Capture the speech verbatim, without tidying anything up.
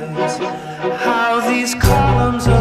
eyes, how these columns are